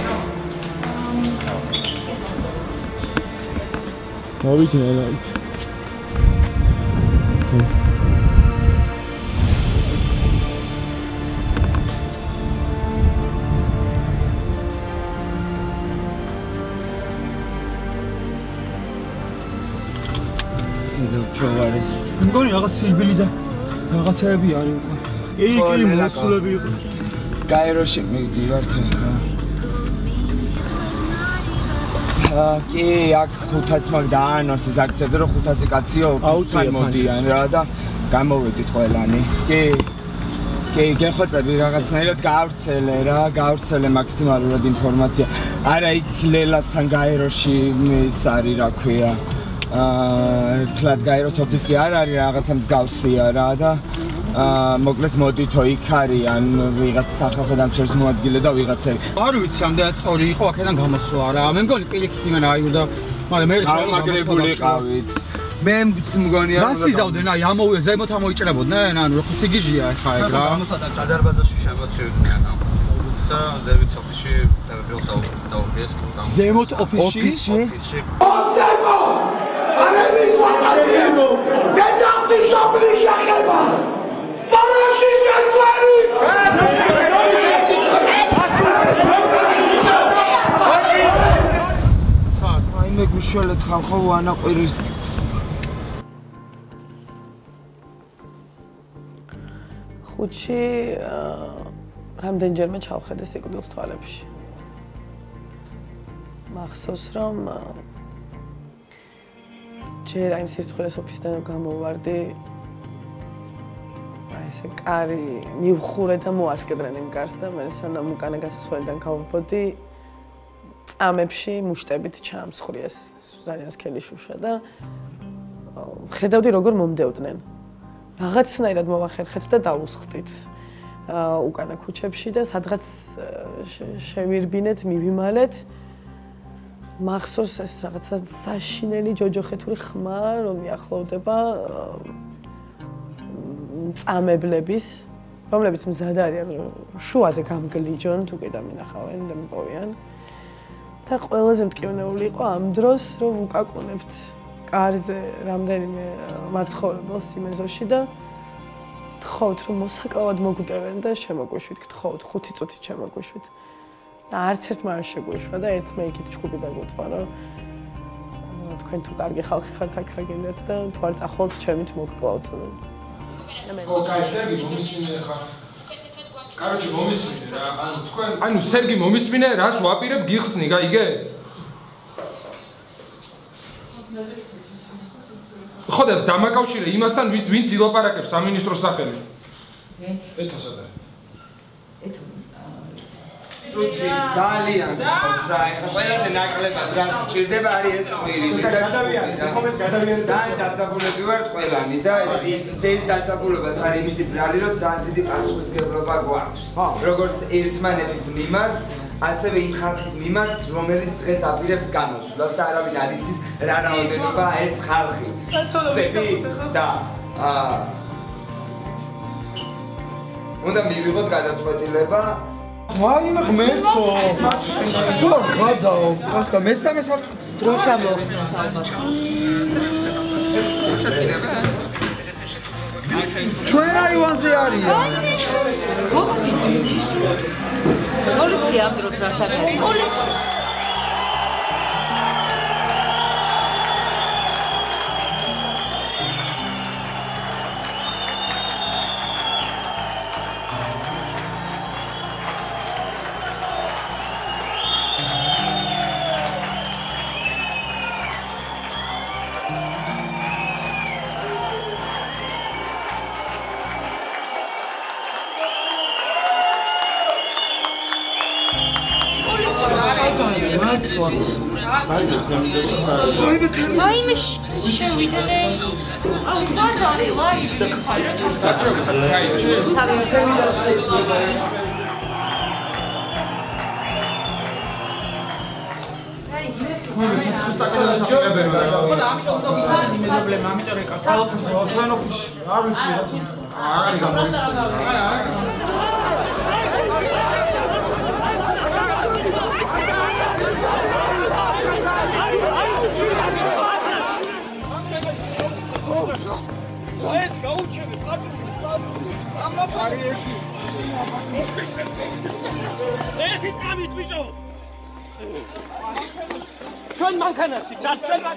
No, we can end it. I'm going to see Billy. I'm going to see Billy. I'm going to see Billy. I'm going to see Billy. I'm კი აქ 500 მაგდაანო ეს აქციაზე რომ 500 კაციო თან მოდიან რა და გამოვედით ყველანი კი კი გეხოცები რაღაცნაირად გავრცელე მაქსიმალურად ინფორმაცია არა იქ ლელასთან გაეროში ეს არის რა ქვია თლად გაეროს ოფისი არ არის რაღაცა მსგავსია რა და მოკლედ მოდითო იქ არიან ვიღაც სახალხო დამცველის მოადგილე და ვიღაცები. არ ვიცი ამდენად სწორი იყო აქედან გამოსვლა რა. მე მგონი პილიქით იმენ აიურდა. მაგრამ მე შემაგრებული იყავით. მე მგონია რა სიზავდნენ აი ამოვე ზემოთ ამოიჭრებოდნენ ანუ ხო სიგიჟია ხა ეგ რა. გამოსადა სადარბაზოში შემოწევდნენ ამ და ზემოთ ოფისში დაუბრუნდა. ზემოთ ოფისში? ოსებო! არა მისვა პატიებო! დედამდი შობლი შეხებას! მე გუშველეთ ხალხო ანაყირის ხუთში რამდენჯერმე ჩავხედე სიკვდილს თვალებში მახსოვს რომ ჯერ აი სირცხვილეს ოფისიდან გამოვარდი ესე კარი მივხურე და მოასკედრენ იმ კარს და მე სანამ უკანა გასასვლელიდან გავობოდი წამებში მუშტებით ჩამსხვრიეს ზალიანს ქელიშუშა და ხედავდი როგორ მომდევდნენ რაღაცნაირად მოვახერხეთ და დავუსხდით უკანა ქუჩებში და სადღაც შევირბინეთ მივიმალეთ მახსოვს ეს რაღაცა საშინელი ჯოჯოხეთური ხმა რომ მიახლოვდება წამებლების, რომლებიც მზად არიან შუაზე გამგლიჯონ თუ კი დამინახავენ და მპოვიან. და ყველაზე მტკივნეული იყო ამ დროს რომ უკაკუნებთ კარზე რამდენიმე მაცხოვრებელს სიმეზოში და გთხოვთ რომ მოსაკავად მოგვიტევენ და შემოგვეშვით, გთხოვთ 5 წუთით შემოგვეშვით. და არც ერთმა არ შეგვეშვა და ერთმა იგი ჩხუბიდან მოწვა რომ თქვენ თუ კარგი ხალხი ხართ აქ აგინდეთ და თუ არ წახვალთ ჩემით მოგკლავთ. Сколько момисмине ხარ? Короче, მომისმინე რა. ანუ თქვენ, ანუ სერგი მომისმინე, რას ვაპირებ გიხსნი, გაიგე? ხო და დამაკავშირე იმასთან, ვინც ილაპარაკებს სამინისტროს სახელით. ეთოსადა. ეთო. ზუთი ძალიან გქონდა, ეხლა ყველაზე ნაკლებად რაც გჭირდება არის ეს პირი. გადავიან და დაძაბულები ვარ ყველანი და ეს დაძაბულებას არის მისი ბრალი, რომ ძალიან დიდი პასუხისგებლობა გვაქვს. როგორც ერთმანეთის მიმართ, ასევე იმ ხალხის მიმართ, რომელიც დღეს აპირებს გამოსვლას და არავინ არ იცის რა რაოდენობაა ეს ხალხი. და უნდა მივიღოთ გადაწყვეტილება Why not me? So, what? I'm sure we didn't. Oh, that's on it live. Let's go to the I'm not part of Wow, Shani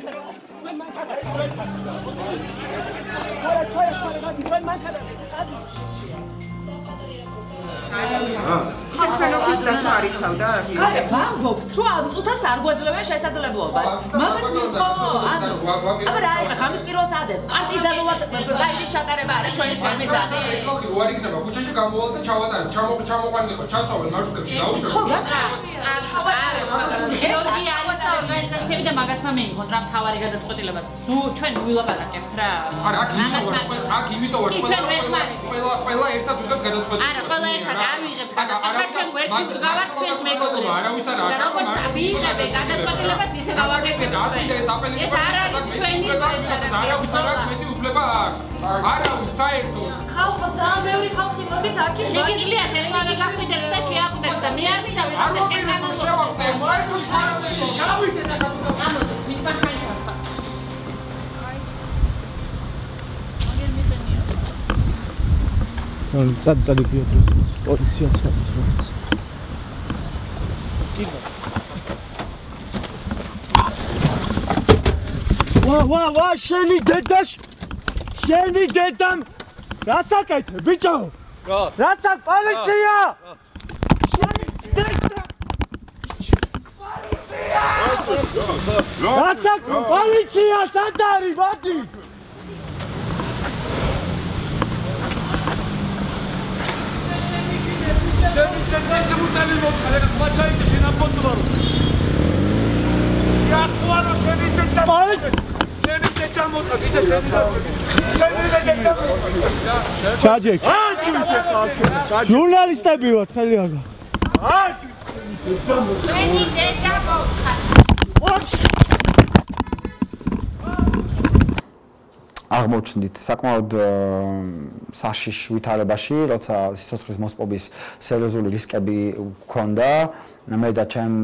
did them. That's a good bitch. That's a policia. Satari, აღმოჩნდით საკმაოდ საშიშ ვითარებაში, როცა სიცოცხლის მოსპობის სერიოზული რისკები გქონდა. მე და ჩემ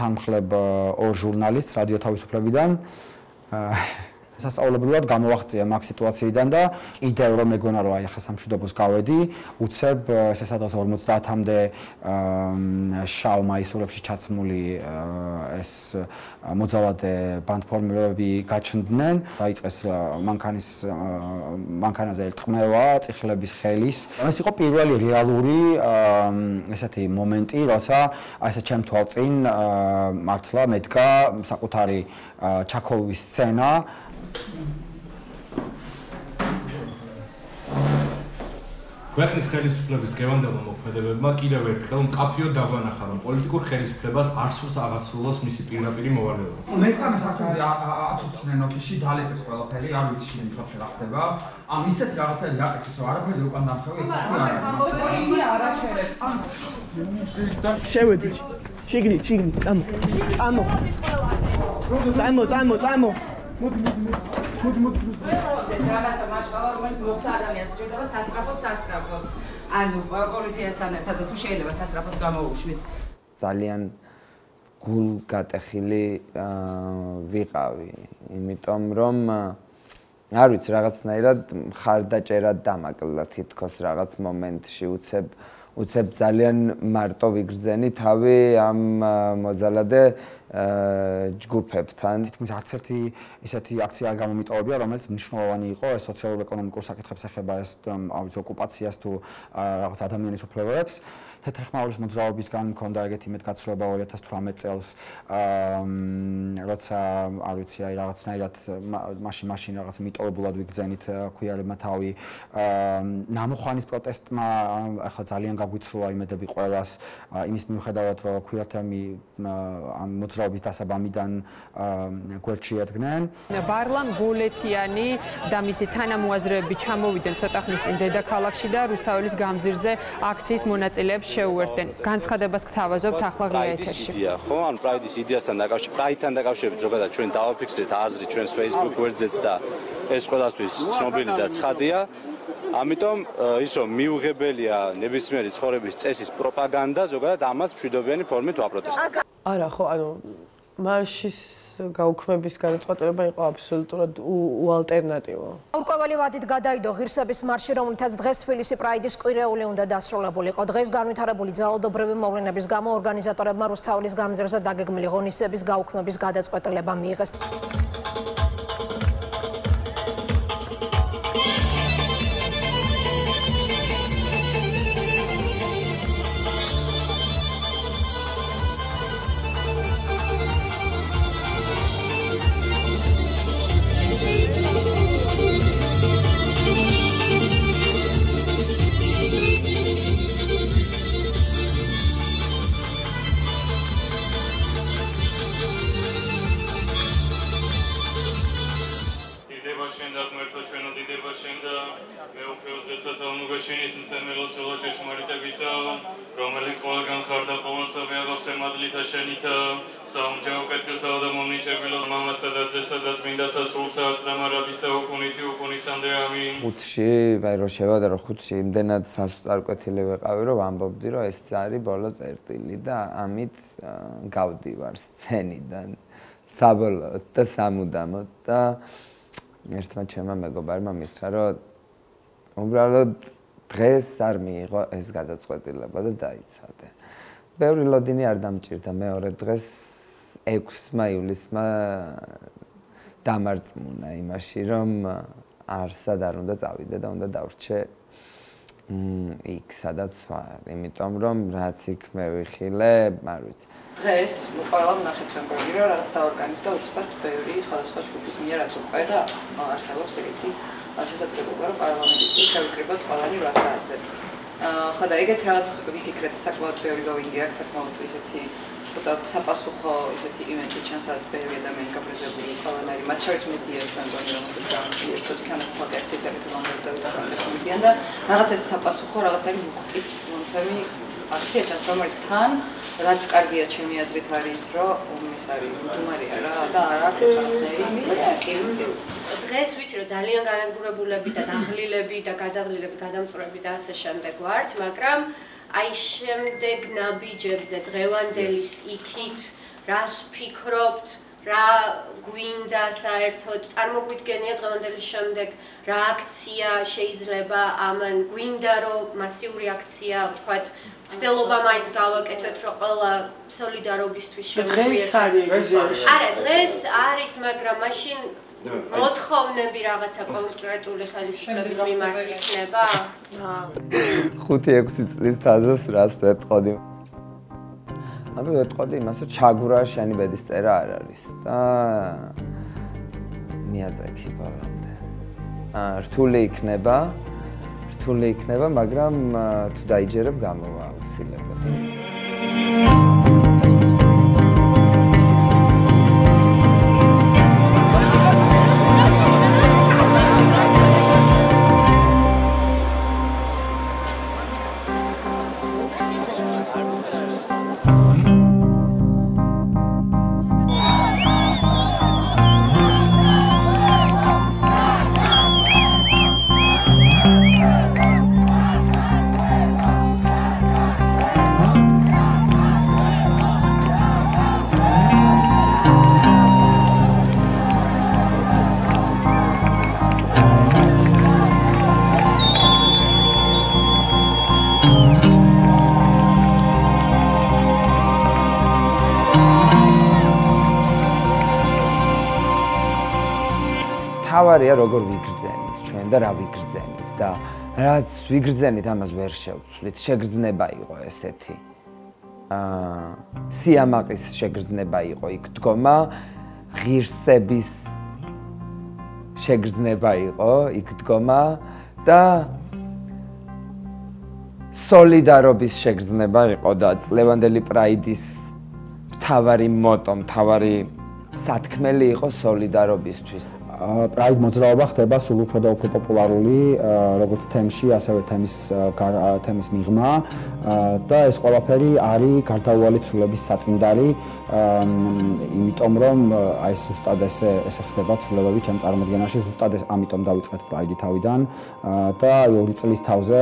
თანმხლებ ორ ჟურნალისტს რადიო თავისუფლებიდან სასწაულებრივად გამოვახცია მაგ სიტუაციიდან და კიდევ რომ მეგონა რომ აი ახლა სამშვიდობოს გავედი, უცებ ესე სადღაც 50-მდე შავ მაისურებში ჩაცმული ეს მოძალადე ბანდფორმირებები გაჩნდნენ. დაიწყეს მანქანაზე ელტყმევა, წიხლების ხელის. ეს იყო პირველი რეალური ესეთი მომენტი, როცა აი ესე ჩემ თვალწინ მართლა მედგა საკუთარი ჩაქოლვის სცენა. ქვეყნის ხელისუფლების გევანდებმა მოქმედებებმა კიდევ ერთხელ მკაფიო დაბანახა, რომ პოლიტიკურ ხელისუფლებას არ სურს აღასრულოს მისი პირდაპირი მოვალეობა. მესამე საათზე აწუხდნენ ოფისში, დალეწეს ყველაფერი, არ ვიცი შემდგომში რა ხდება. ამ ისეთი რაღაცები აკეთეს, რომ არაფერზე უკან დამხევი. პოლიცია არ აჩერებს. შევედი. შიგნით, ამო. წამო. ძალიან გულგატეხილი ვიყავი, იმიტომ რომ არ ვიცი, რაღაცნაირად ხარდაჭერად დამაკლა თითქოს რაღაც მომენტში, უცებ ძალიან მარტო ვიგრძენი თავი ამ მოძალადე ჯგუფებთან. თითქმის არც ერთი ისეთი აქცია არ გამომიტოვებია, რომელიც მნიშვნელოვანი იყო ეს სოციალურ-ეკონომიკურ საკითხებს ეხება, ეს არ ვიცი ოკუპაციას თუ რაღაც ადამიანის უფლებებს. თეთრხმაურის მოძრაობისგან მქონდა ეგეთი მეტგაცვლება 2018 წელს, როცა არ ვიცი აი რაღაცნაირად მაშინ რაღაც მიტოვებულად ვიგრძენით ქუიარებმა თავი. ნამოხვანის პროტესტმა ახლა ძალიან გაგვიცრუა იმედები ყველას, იმის მიუხედავად, რომ ქუიათემი ამ მოძრაობის დასაბამიდან გვერდშიადგნენ. ბარლამ გულეთიანი და მისი თანამოაზრეები ჩამოვიდნენ ცოტა ხნის წინ დედაქალაქში და რუსთაველის გამზირზე აქციის მონაწილეებს შეუერთდნენ. განცხადებას გთავაზობთ ახლა გაეთერში. ხო, ან პრაიდის იდეასთან დაკავშირებით, პრაიდთან დაკავშირებით ზოგადად ჩვენ დავაფიქსეთ აზრი ჩვენს Facebook გვერდზეც და ეს ყველასთვის ცნობილი და ცხადია. ამიტომ ის რომ მიუღებელია ნებისმიერი ცხოვრების წესის პროპაგანდა ზოგადად ამას მშვიდობიანი ფორმით ვაპროტესტებთ. არა ხო, ანუ მარშის გაუქმების განწყობა იყო აბსოლუტურად უალტერნატივო. ორკვეველი ვადით გადაიდო ღირსების მარში, რომელთაც დღეს თბილისი პრაიდის კვირეული უნდა დასრულებულიყო. დღეს განვითარებული ძალადობრივი მოვლენების გამო ორგანიზატორებმა რუსთაველის გამზირზე დაგეგმილი ღონისძიების გაუქმების გადაწყვეტილება მიიღეს. ხუთში, აი რო შევადა რომ ხუთში იმდენად სასწარკვეთილი ვიყავი, რომ ამბობდი, რომ ეს არის ბოლო წერტილი და ამით გავდივარ სცენიდან საბოლოოდ და სამუდამოდ და ერთმა ჩემმა მეგობარმა მითხრა, რომ უბრალოდ დღეს არ მიიღო ეს გადაწყვეტილება და დაიცადე. ბევრი ლოდინი არ დამჭირდა, მეორე დღეს 6 მაივლისმა დამარწმუნა იმაში, რომ არსად არ უნდა წავიდე და უნდა დავრჩე იქ სადაც ვარ, იმიტომ რომ რაც იქ მე ვიხილე, არ ვიცი. დღეს ყველა ვნახეთ თქვენ გვერდით, რომ რაღაც დაორგანიზდა უცბად ბევრი სხვადასხვა ჯგუფის მიერ რაც უკვე და არსებობს ეგეთი შესაძლებლობა, რომ პარლამენტის წინ შევიკრიბოთ ყველანი 8 საათზე. ხო და ეგეთ რაც ვიფიქრეთ, საკმაოდ ბევრი გავიგე აქ, საკმაოდ ისეთი საპასუხო ისეთი ივენტი ჩანს, სადაც ბევრი ადამიანი გაბრაზებული იყო, ყველანაირი მათ შორის მედიაც, მეგონი რომელსაც გააერთო თანაცვლად აქციის ერთმანეთთან და რაღაც ეს საპასუხო რაღაცნაირი მუხტის მომცემი აქცია ჩანს, რომელიც თან რაც კარგია ჩემი აზრით არის, რომ ის არის მდუმარია რა და არა ეს რაღაცნაირი კივიცი. დღეს ვიცი რომ ძალიან განადგურებულები და დაღლილები და გადაღლილები, გადამწვრები და ასე შემდეგ ვართ, მაგრამ აი შემდეგ ნაბიჯებზე დღევანდელის იქით რას ფიქრობთ, რა გვინდა საერთოდ, წარმოგვიდგენია დღევანდელის შემდეგ რა აქცია შეიძლება, ამან გვინდა რომ მასიური აქცია, ვთქვათ, ცდილობა მაინც გავაკეთოთ, რომ ყველა სოლიდარობისთვის შემოგვიერთოს. არა, დღეს არის, მაგრამ მაშინ მოთხოვნები რაღაცა კონკრეტული ხელისუფლების მიმართ იქნება? 5-6 წლის თაზოს რას ვეთყოდი? ამიტომ ვეთყოდი იმას, რომ ჩაგურა შენი ბედის წერა არ არის და მიაწექი ბოლომდე. რთული იქნება, მაგრამ თუ დაიჯერებ გამოვა აუცილებლად. თავარია როგორ ვიგრძენით ჩვენ და რა ვიგრძენით და რაც ვიგრძენით ამას ვერ შევცვლით. შეგრძნება იყო ესეთი სიამაყის შეგრძნება იყო იქ დგომა, ღირსების შეგრძნება იყო იქ დგომა და სოლიდარობის შეგრძნება იყო და წლევანდელი პრაიდის მთავარი მოტო, მთავარი სათქმელი იყო სოლიდარობისთვის. Პრაიდ მოძრაობა ხდება სულ უფრო პოპულარული, როგორც თემში, ასევე თემის მიღმა და ეს ყველაფერი არის გარდაუვალი ცვლილების საწინდარი, იმიტომ რომ აი ზუსტად ესე ხდება ცვლილებები ჩემ წარმოდგენაში, ზუსტად ეს ამიტომ დავიწყეთ პრაიდი თავიდან და 2 წლის თავზე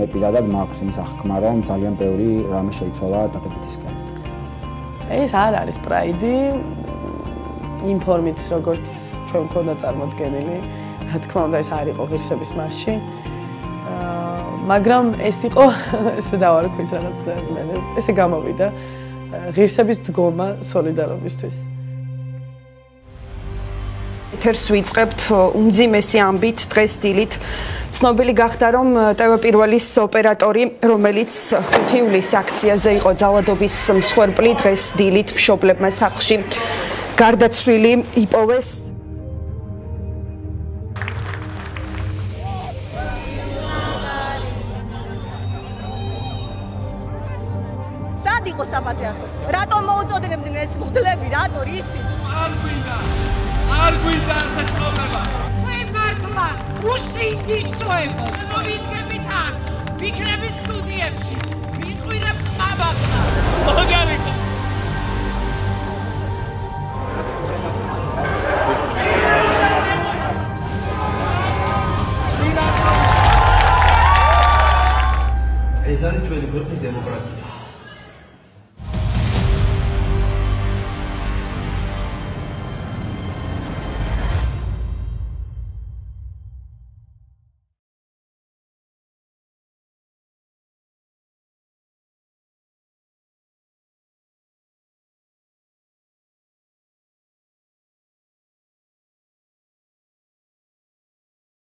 მე პირადად მაქვს იმის აღქმა, რომ ძალიან ბევრი რამე შეიცვალა დადებითისგან. ეს არ არის პრაიდი Informits როგორც ჩვენ მქონდა წარმოდგენილი, რა თქმა უნდა ეს არ იყო ღირსების მარში. მაგრამ ეს იყო, ესე დავარქვით რაღაცნაირად მე, ესე გამოვიდა ღირსების დგომა სოლიდარობისთვის. Ეთერს ვიწყებთ უმძიმესი ამბით, დღეს დილით. ცნობილი გახდა რომ ტელევიზიის ოპერატორი, რომელიც 5 ივლისის აქციაზე იყო ძალადობის მსხვერპლი, დღეს დილით მშობლებმა სახლში გარდაცვლილი იპოვეს. სად იყო საპატრიარქო? რატომ მოუწოდებდნენ ეს მღვდლები? რატო? რისთვის? არ გვინდა ასე ცხოვრება. თქვენ მართლა უსი ისოება. მოვიდგებით აქ, ვიქნებით სტუდიებში, ვიყვირებთ მამაკა. მაგალითად It's not a choice, it's democracy.